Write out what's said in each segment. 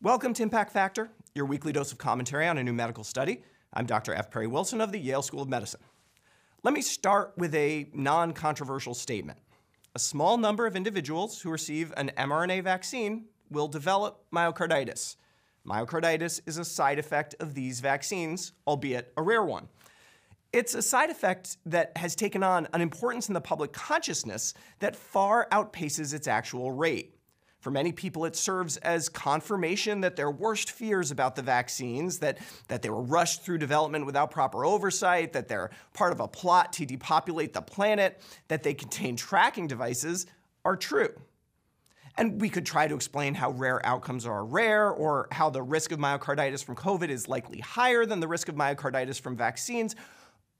Welcome to Impact Factor, your weekly dose of commentary on a new medical study. I'm Dr. F. Perry Wilson of the Yale School of Medicine. Let me start with a non-controversial statement. A small number of individuals who receive an mRNA vaccine will develop myocarditis. Myocarditis is a side effect of these vaccines, albeit a rare one. It's a side effect that has taken on an importance in the public consciousness that far outpaces its actual rate. For many people, it serves as confirmation that their worst fears about the vaccines, that they were rushed through development without proper oversight, that they're part of a plot to depopulate the planet, that they contain tracking devices, are true. And we could try to explain how rare outcomes are rare, or how the risk of myocarditis from COVID is likely higher than the risk of myocarditis from vaccines,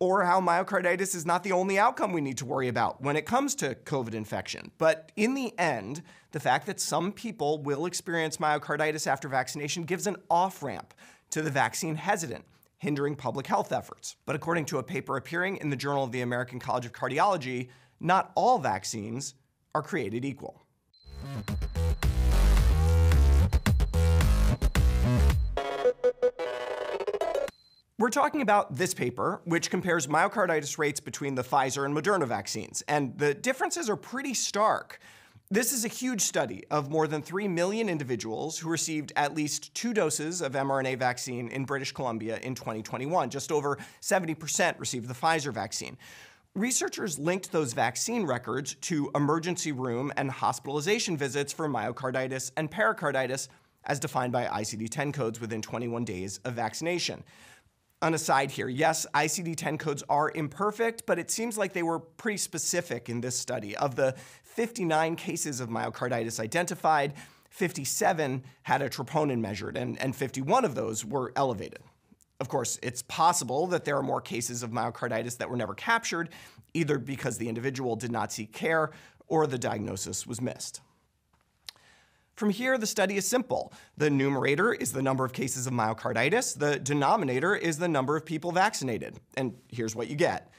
or how myocarditis is not the only outcome we need to worry about when it comes to COVID infection. But in the end, the fact that some people will experience myocarditis after vaccination gives an off-ramp to the vaccine hesitant, hindering public health efforts. But according to a paper appearing in the Journal of the American College of Cardiology, not all vaccines are created equal. We're talking about this paper, which compares myocarditis rates between the Pfizer and Moderna vaccines, and the differences are pretty stark. This is a huge study of more than 3 million individuals who received at least 2 doses of mRNA vaccine in British Columbia in 2021. Just over 70% received the Pfizer vaccine. Researchers linked those vaccine records to emergency room and hospitalization visits for myocarditis and pericarditis, as defined by ICD-10 codes within 21 days of vaccination. An aside here, yes, ICD-10 codes are imperfect, but it seems like they were pretty specific in this study. Of the 59 cases of myocarditis identified, 57 had a troponin measured, and 51 of those were elevated. Of course, it's possible that there are more cases of myocarditis that were never captured, either because the individual did not seek care or the diagnosis was missed. From here, the study is simple. The numerator is the number of cases of myocarditis. The denominator is the number of people vaccinated. And here's what you get.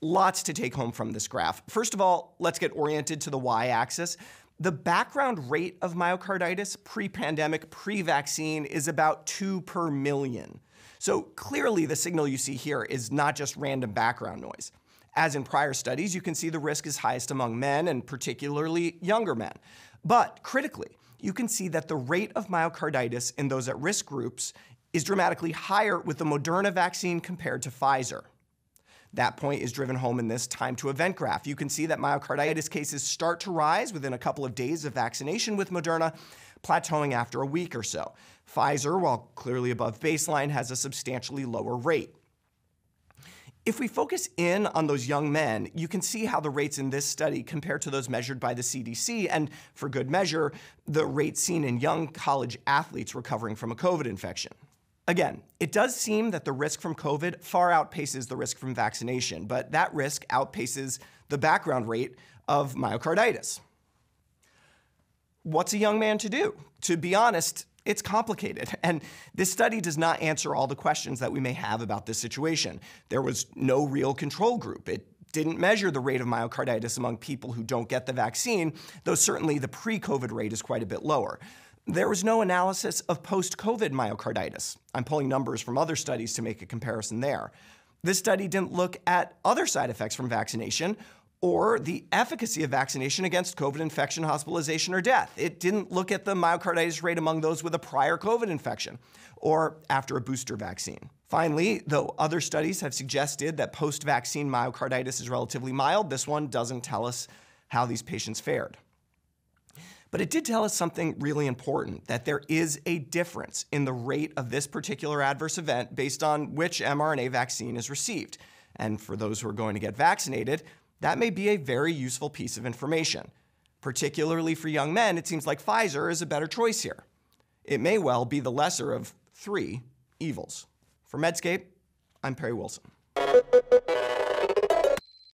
Lots to take home from this graph. First of all, let's get oriented to the y-axis. The background rate of myocarditis pre-pandemic, pre-vaccine is about 2 per million. So clearly the signal you see here is not just random background noise. As in prior studies, you can see the risk is highest among men, and particularly younger men. But critically, you can see that the rate of myocarditis in those at-risk groups is dramatically higher with the Moderna vaccine compared to Pfizer. That point is driven home in this time-to-event graph. You can see that myocarditis cases start to rise within a couple of days of vaccination with Moderna, plateauing after a week or so. Pfizer, while clearly above baseline, has a substantially lower rate. If we focus in on those young men, you can see how the rates in this study compare to those measured by the CDC, and for good measure, the rates seen in young college athletes recovering from a COVID infection. Again, it does seem that the risk from COVID far outpaces the risk from vaccination, but that risk outpaces the background rate of myocarditis. What's a young man to do? To be honest, it's complicated, and this study does not answer all the questions that we may have about this situation. There was no real control group. It didn't measure the rate of myocarditis among people who don't get the vaccine, though certainly the pre-COVID rate is quite a bit lower. There was no analysis of post-COVID myocarditis. I'm pulling numbers from other studies to make a comparison there. This study didn't look at other side effects from vaccination, or the efficacy of vaccination against COVID infection, hospitalization, or death. It didn't look at the myocarditis rate among those with a prior COVID infection or after a booster vaccine. Finally, though other studies have suggested that post-vaccine myocarditis is relatively mild, this one doesn't tell us how these patients fared. But it did tell us something really important, that there is a difference in the rate of this particular adverse event based on which mRNA vaccine is received. And for those who are going to get vaccinated, that may be a very useful piece of information. Particularly for young men, it seems like Pfizer is a better choice here. It may well be the lesser of 3 evils. For Medscape, I'm Perry Wilson.